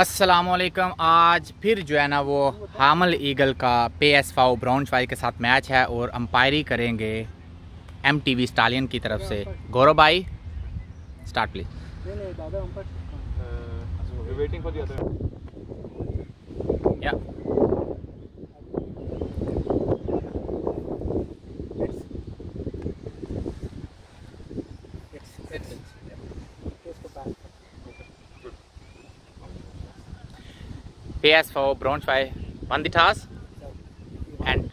अस्सलामुअलैकुम। आज फिर जो है ना वो हामल ईगल का PSV ब्राउनश्वाइग के साथ मैच है और अंपायरी करेंगे MTV स्टालियन की तरफ से गौरव भाई। Start please. PSV Braunschweig won the toss and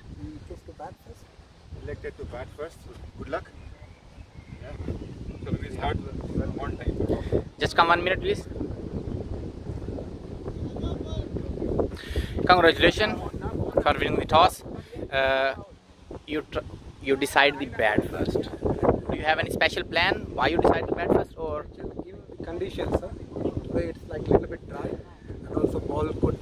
elected to bat first. Good luck. Yeah. So we start one time. Just come 1 minute, please. Congratulations for winning the toss. You decide the bat first. Do you have any special plan why you decide to bat first, or just given the conditions, sir? It's like a little bit dry. And also ball could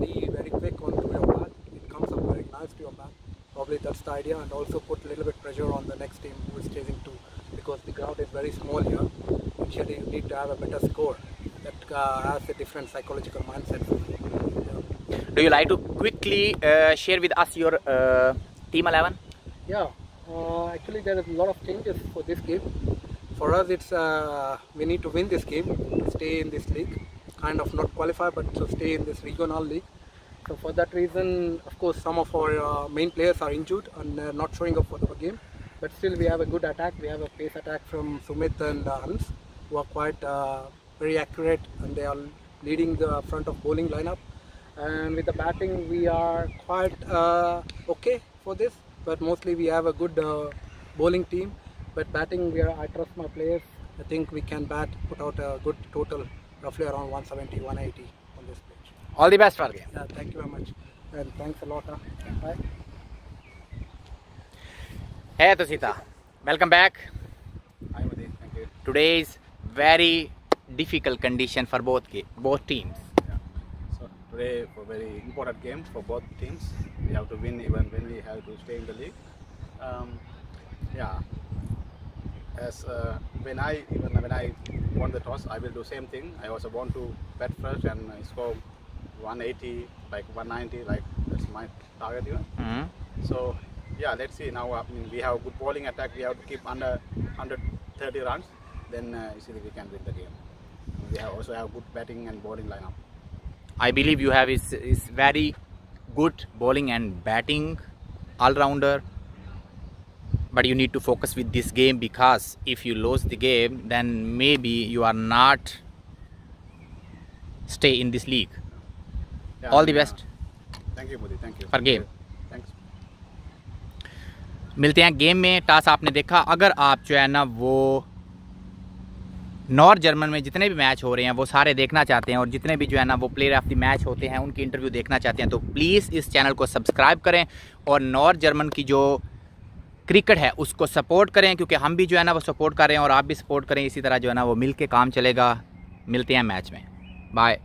be very quick onto your bat. It comes up very nice to your bat. Probably that's the idea, and also put a little bit pressure on the next team who is chasing two, because the ground is very small here. Actually, you need to have a better score that has a different psychological mindset. Yeah. Do you like to quickly share with us your team 11? Yeah, actually there is a lot of changes for this game. For us, it's we need to win this game to stay in this league. Kind of not qualify, but to stay in this regional league. So for that reason, of course, some of our main players are injured and not showing up for the game. But still, we have a good attack. We have a pace attack from Sumit and Hans, who are quite very accurate, and they are leading the front of bowling lineup. And with the batting, we are quite okay for this. But mostly, we have a good bowling team. But batting, I trust my players. I think we can put out a good total. Roughly around 170, 180 on this pitch. All the best for the game. Yeah, thank you very much, and thanks a lot. Bye. Hey Tushita, welcome back. Hi Modest, thank you. Today is very difficult condition for both teams. Yeah. So today for very important game for both teams. We have to win even when we have to stay in the league. Yeah. As when I won the toss, I will do same thing. I also want to bat first and score 180, like 190, like that's my target, you know. So yeah, let's see now. I mean, we have a good bowling attack. We have to keep under 130 runs. Then you see that we can win the game. We also have good batting and bowling lineup. I believe you have is very good bowling and batting all rounder. But you need to focus with this game, because if you lose the game, then maybe you are not stay in this league. Yeah, all the best. Thank you Modi, thank you for game. Thanks. मिलते हैं game में। Toss आपने देखा। अगर आप जो है ना वो नॉर्थ जर्मन में जितने भी मैच हो रहे हैं वो सारे देखना चाहते हैं, और जितने भी जो है ना वो प्लेयर ऑफ द मैच होते हैं उनकी इंटरव्यू देखना चाहते हैं, तो प्लीज़ इस चैनल को सब्सक्राइब करें और नॉर्थ जर्मन की जो क्रिकेट है उसको सपोर्ट करें, क्योंकि हम भी जो है ना वो सपोर्ट कर रहे हैं और आप भी सपोर्ट करें। इसी तरह जो है ना वो मिल के काम चलेगा। मिलते हैं मैच में। बाय।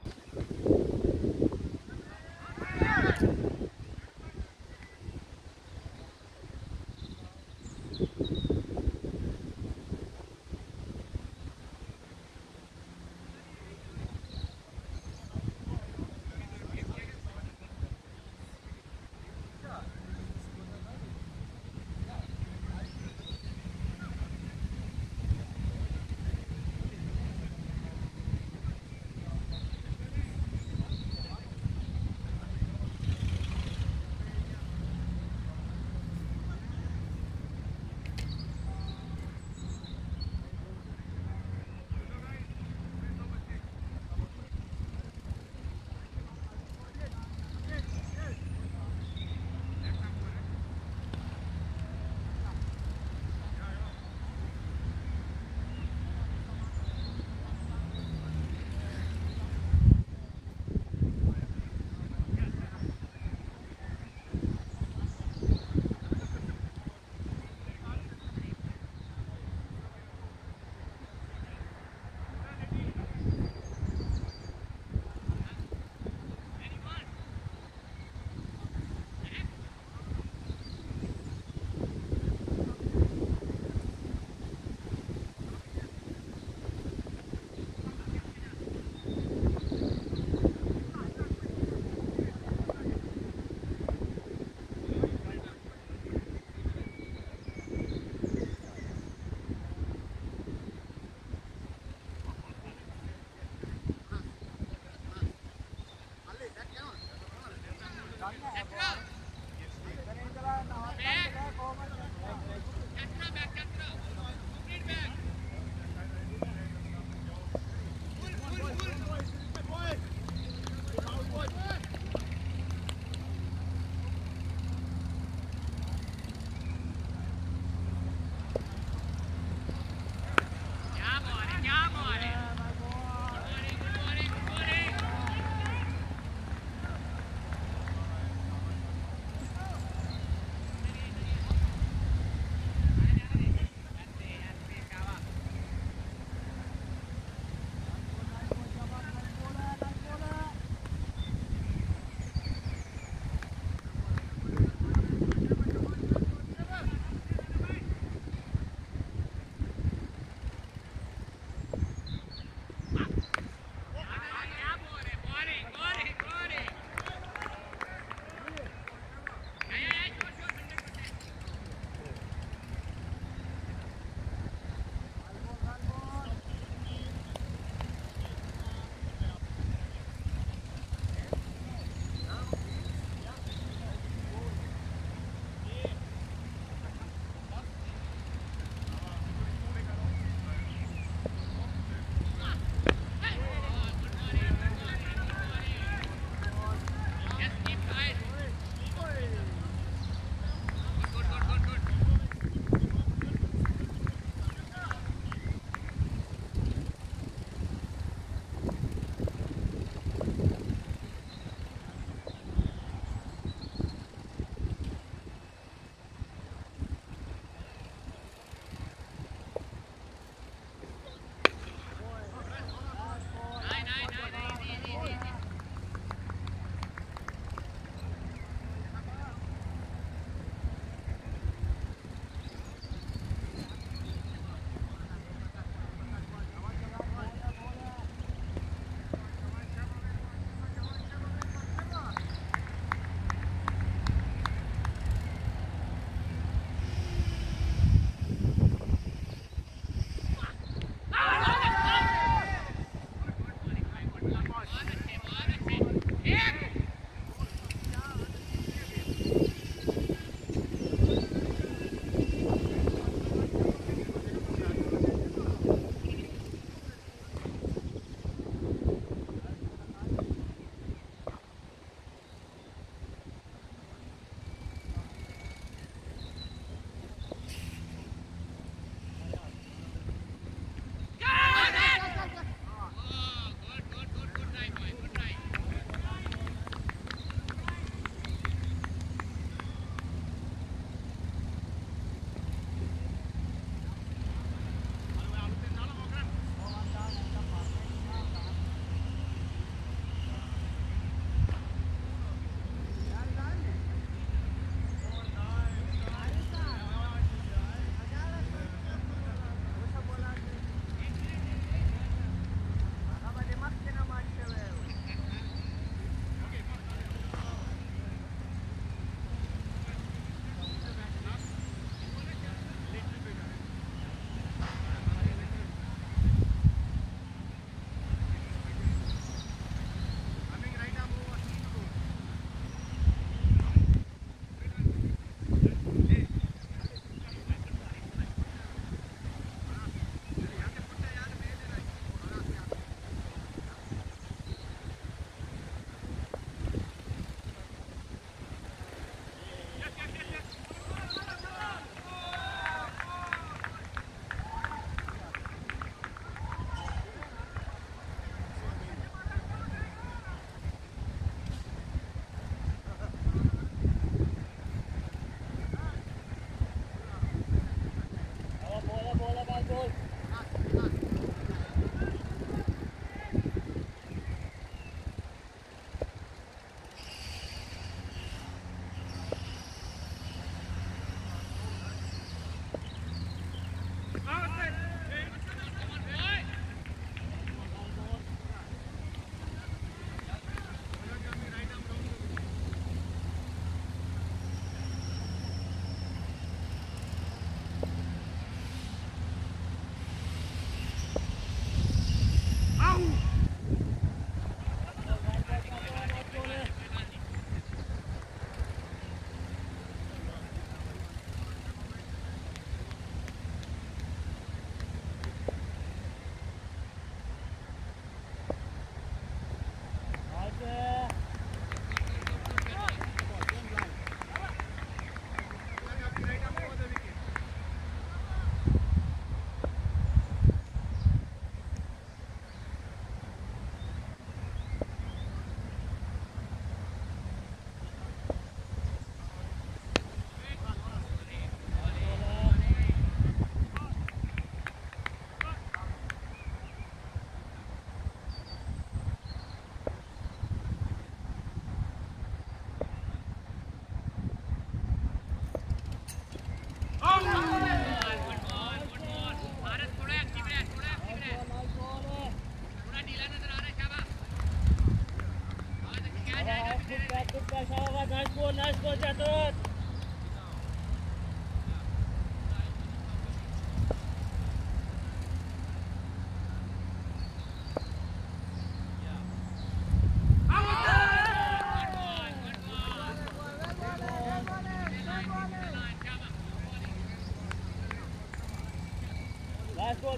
Nice ball.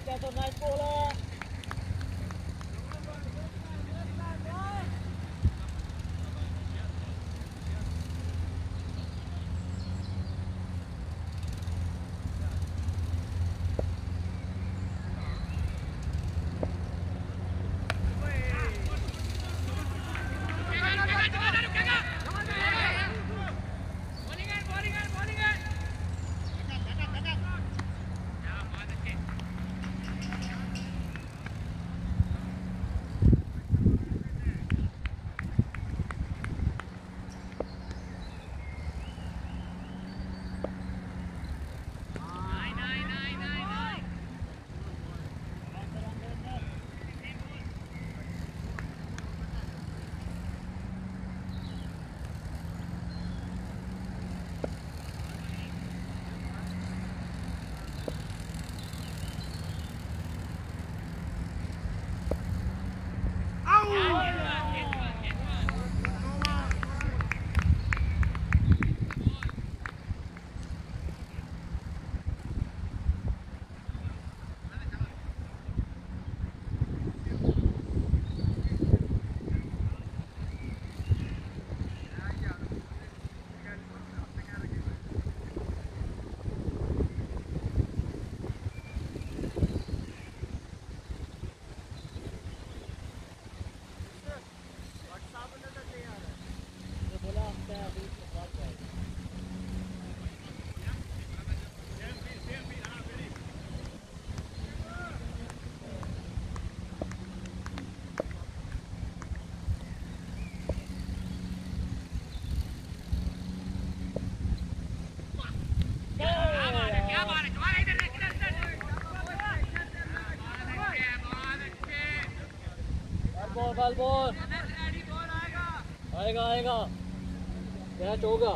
बॉल आएगा कैच होगा।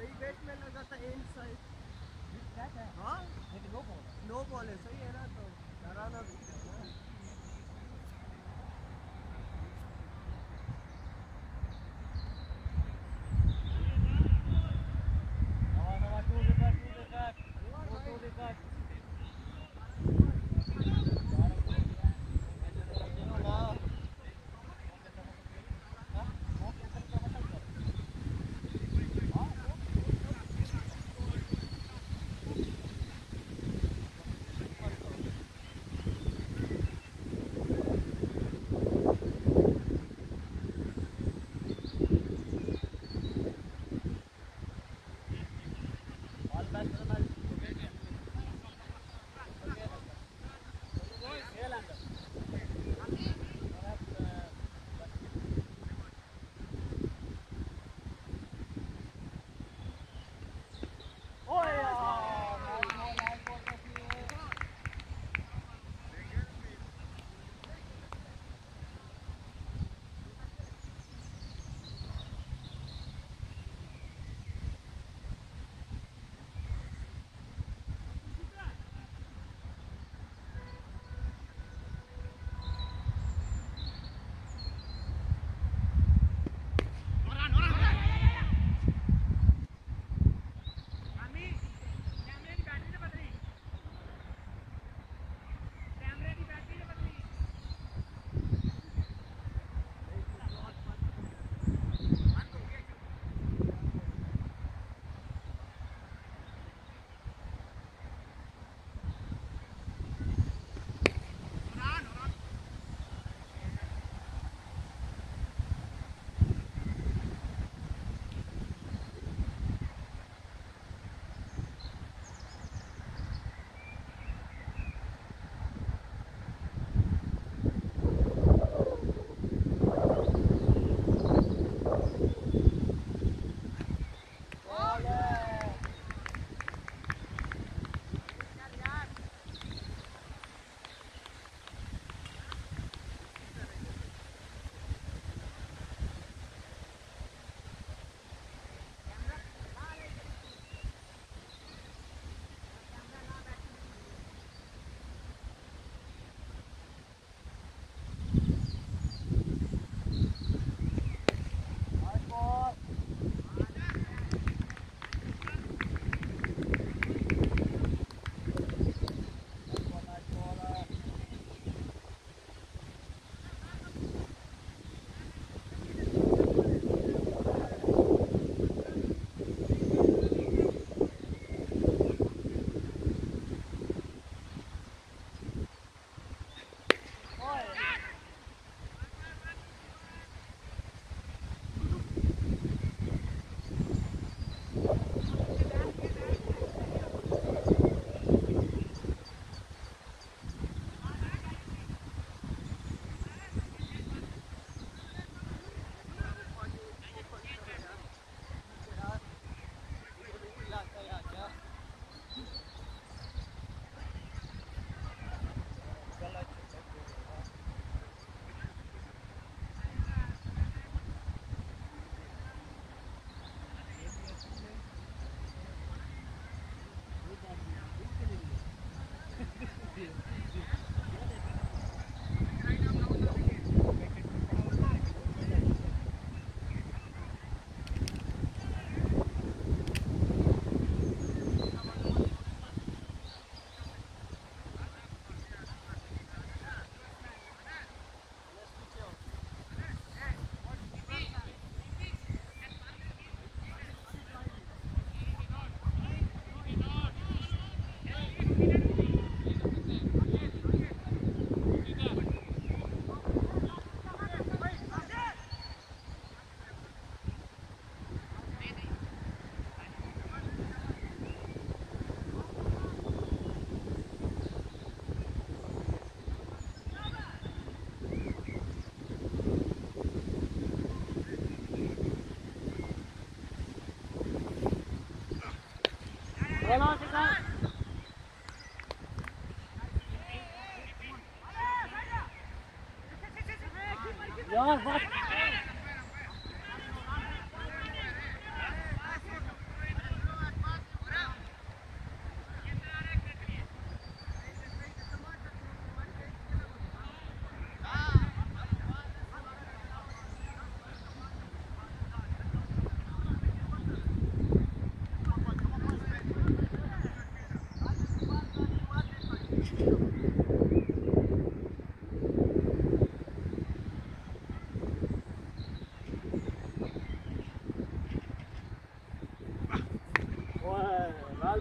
सही बैट में लगा था, एंड साइड है। हाँ लेकिन नो बॉल है, सही है ना, तो डराना भी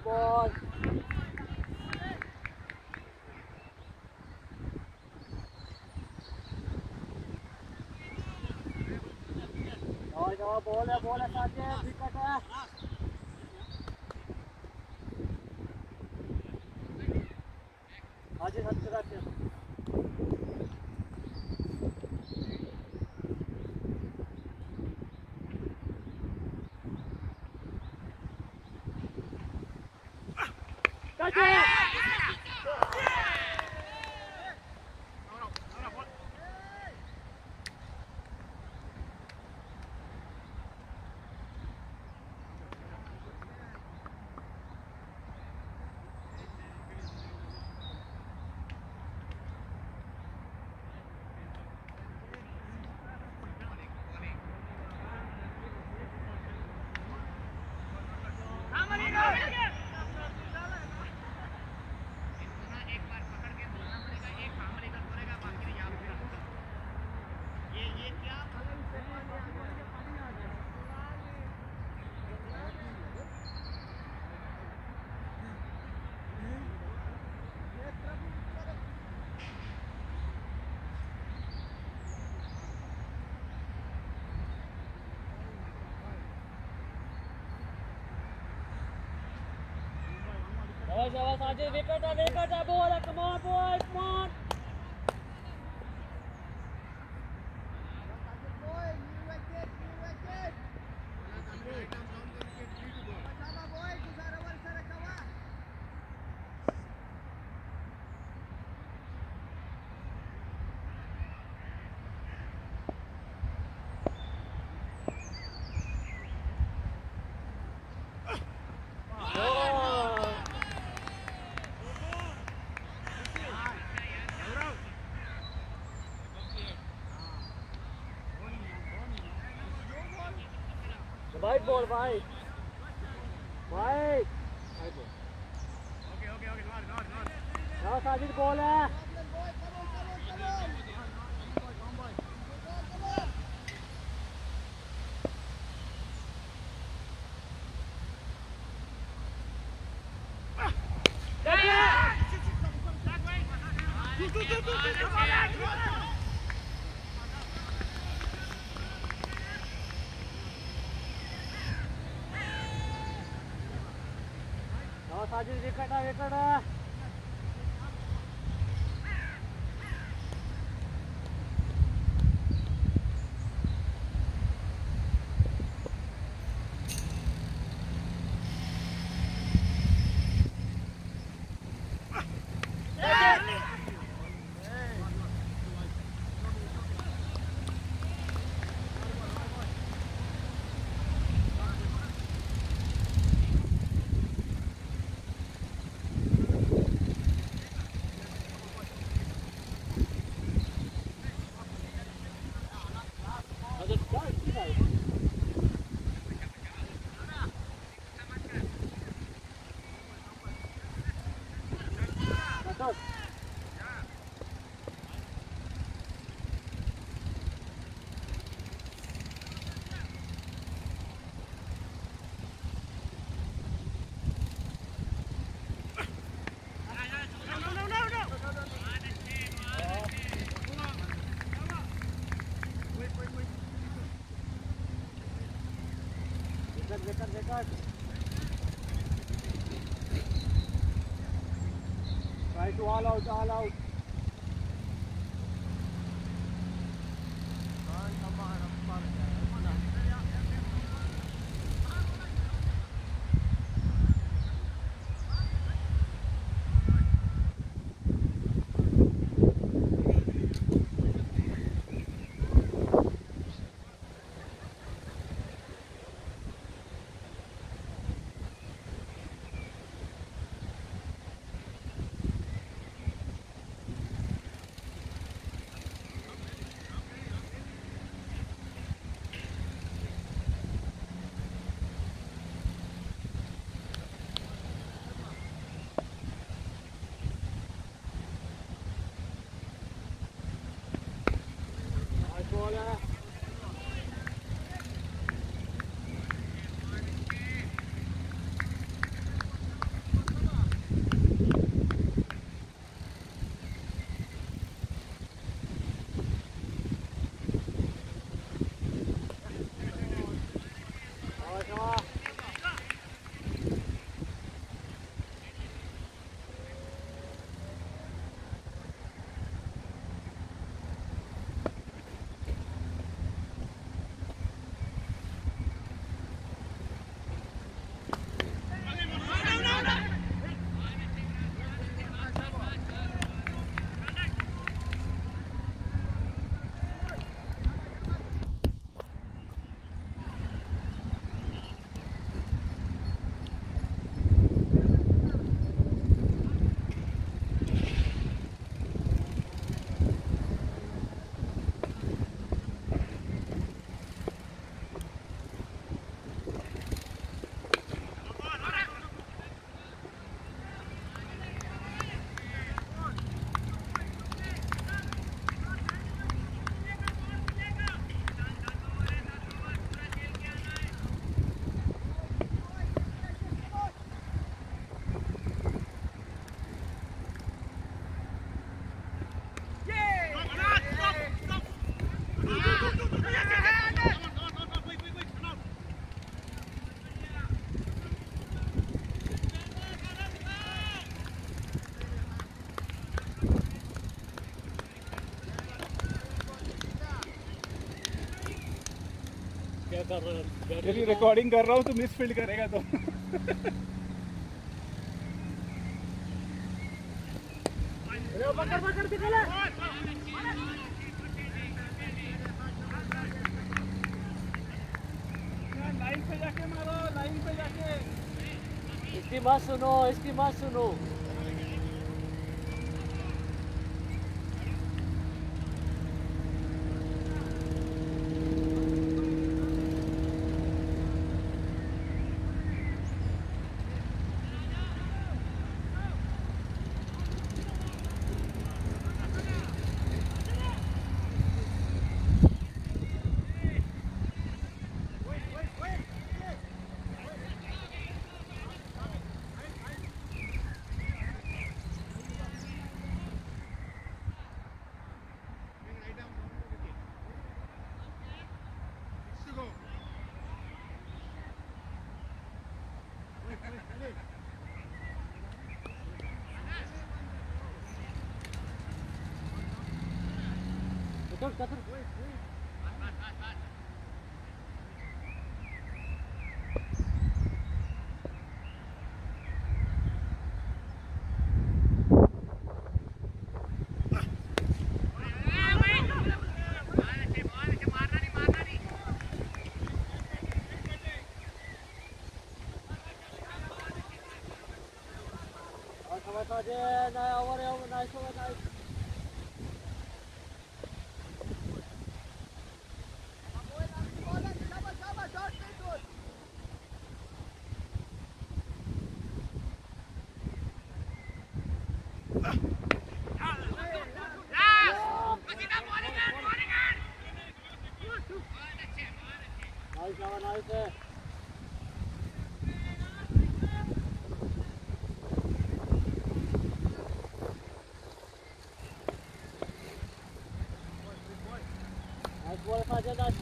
ball. No, ball है साजिद, विकेट है. Hadi hadi rahat ya. Jawab saja, wicket dah, bola, come on, boy, come on. White ball, white. White. Okay. Now, Sajid, ball. Rekada Record. Try to all out. Recording कर रहा हूँ तो miss field करेगा तो line पे जाके मारो, line पे जाके। इसकी बात सुनो, इसकी बात सुनो।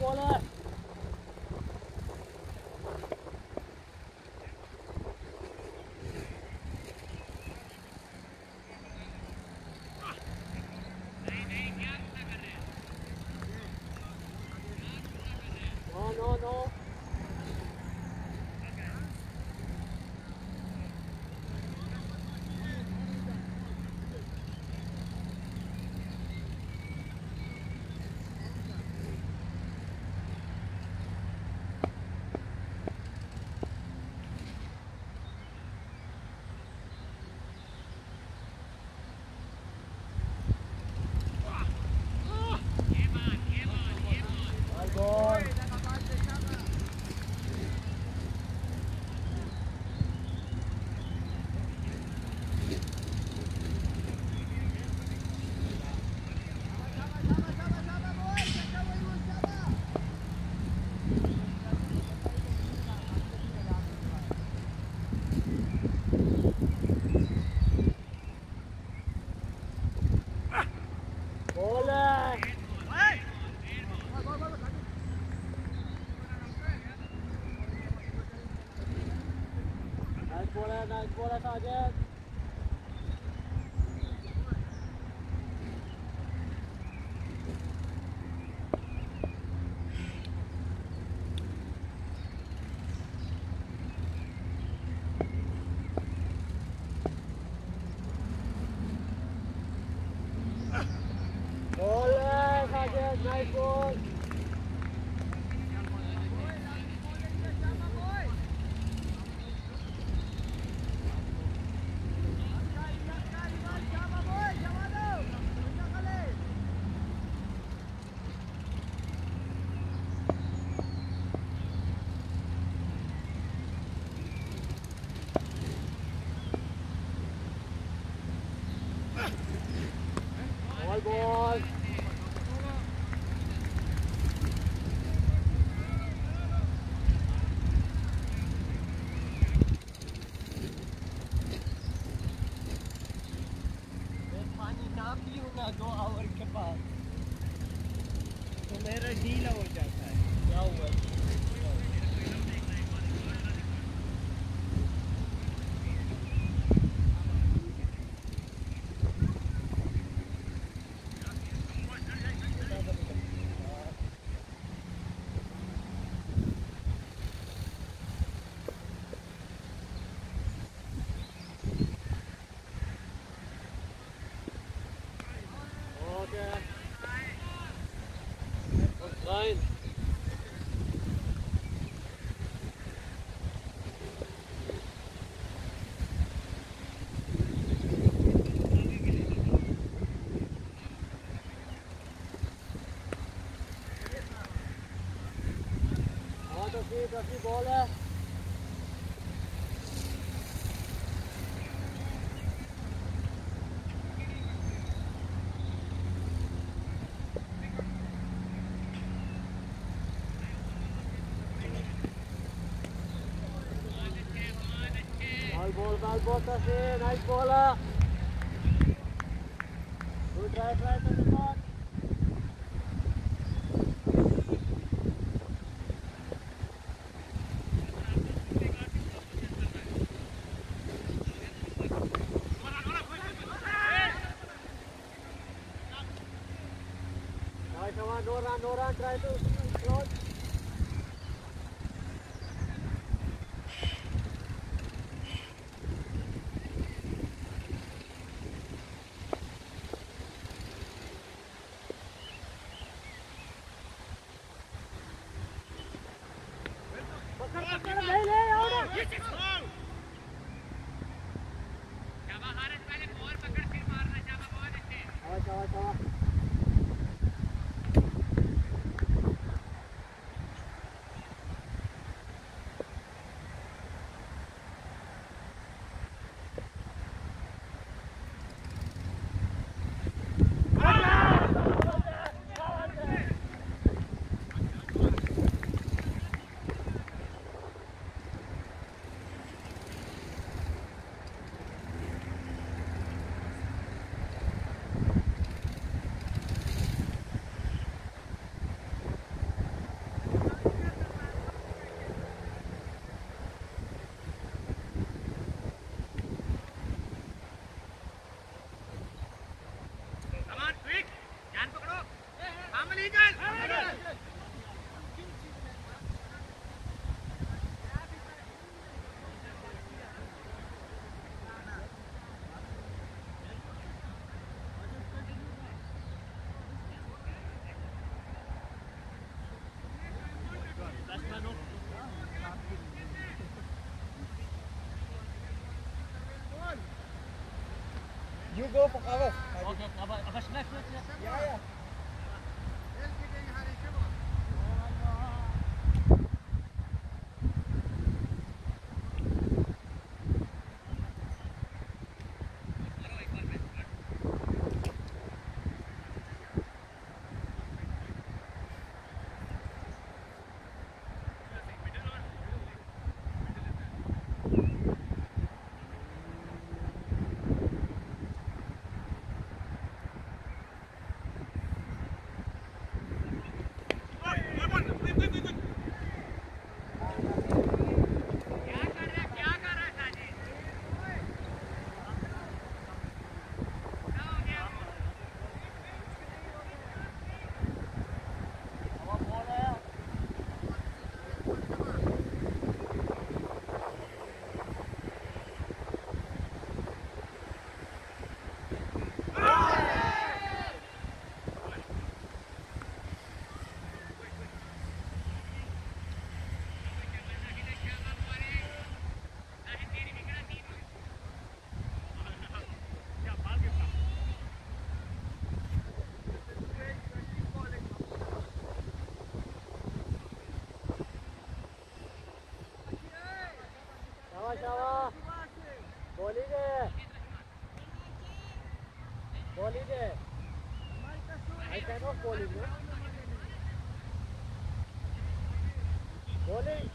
Bola. rein. Auf die Bolle. Ball, Tassi, nice baller. Good drive, right on the mark. No run, try to close. You go for cover. Okay, aber schnell für die. Ja. Holiday. I cannot call him, no? Bowling.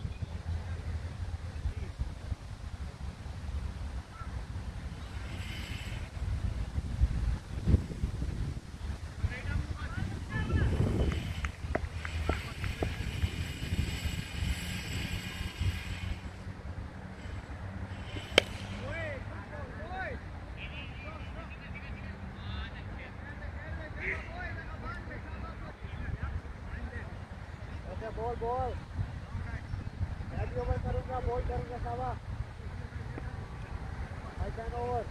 Ball. I can over करूँगा, ball करूँगा सावा. I can over.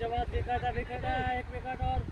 जवाब देखा था एक wicket और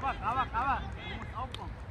Awak, awak, awak. Kamu harus opong.